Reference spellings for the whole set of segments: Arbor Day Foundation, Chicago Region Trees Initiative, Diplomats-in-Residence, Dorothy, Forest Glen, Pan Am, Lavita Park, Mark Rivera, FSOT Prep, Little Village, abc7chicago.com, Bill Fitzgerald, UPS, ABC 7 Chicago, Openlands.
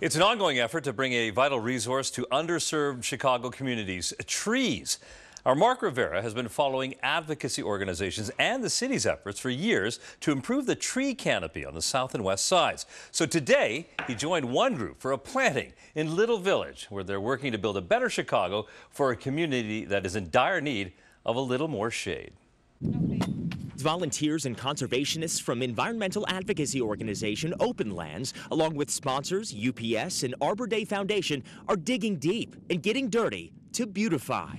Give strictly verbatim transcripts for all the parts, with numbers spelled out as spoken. It's an ongoing effort to bring a vital resource to underserved Chicago communities, trees. Our Mark Rivera has been following advocacy organizations and the city's efforts for years to improve the tree canopy on the south and west sides. So today, he joined one group for a planting in Little Village, where they're working to build a better Chicago for a community that is in dire need of a little more shade. Volunteers and conservationists from environmental advocacy organization Openlands, along with sponsors, U P S and Arbor Day Foundation, are digging deep and getting dirty to beautify.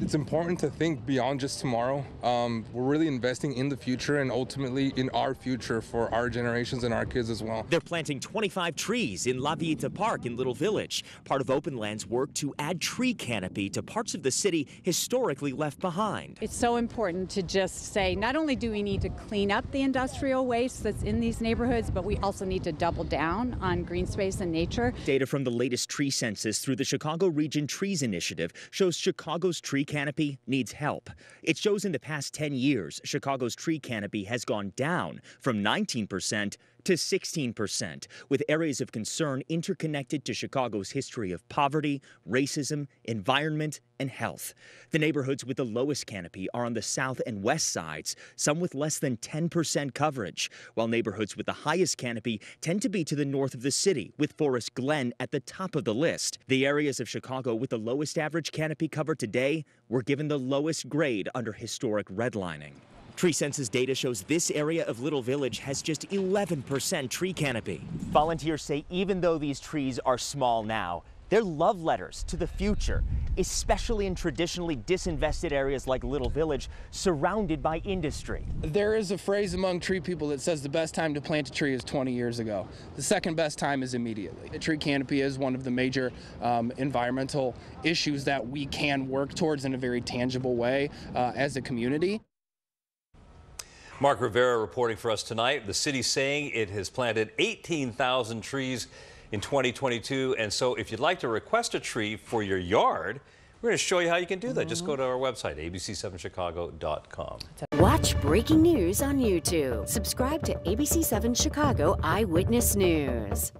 It's important to think beyond just tomorrow. Um, we're really investing in the future and ultimately in our future for our generations and our kids as well. They're planting twenty-five trees in Lavita Park in Little Village, part of Openlands' work to add tree canopy to parts of the city historically left behind. It's so important to just say, not only do we need to clean up the industrial waste that's in these neighborhoods, but we also need to double down on green space and nature. Data from the latest tree census through the Chicago Region Trees Initiative shows Chicago's tree canopy needs help. It shows in the past ten years, Chicago's tree canopy has gone down from nineteen percent to sixteen percent, with areas of concern interconnected to Chicago's history of poverty, racism, environment, and health. The neighborhoods with the lowest canopy are on the south and west sides, some with less than ten percent coverage, while neighborhoods with the highest canopy tend to be to the north of the city, with Forest Glen at the top of the list. The areas of Chicago with the lowest average canopy cover today were given the lowest grade under historic redlining. Tree census data shows this area of Little Village has just eleven percent tree canopy. Volunteers say even though these trees are small now, they're love letters to the future, especially in traditionally disinvested areas like Little Village, surrounded by industry. There is a phrase among tree people that says the best time to plant a tree is twenty years ago. The second best time is immediately. A tree canopy is one of the major um, environmental issues that we can work towards in a very tangible way uh, as a community. Mark Rivera reporting for us tonight. The city's saying it has planted eighteen thousand trees in twenty twenty-two. And so if you'd like to request a tree for your yard, we're going to show you how you can do that. Mm-hmm. Just go to our website, A B C seven Chicago dot com. Watch breaking news on YouTube. Subscribe to A B C seven Chicago Eyewitness News.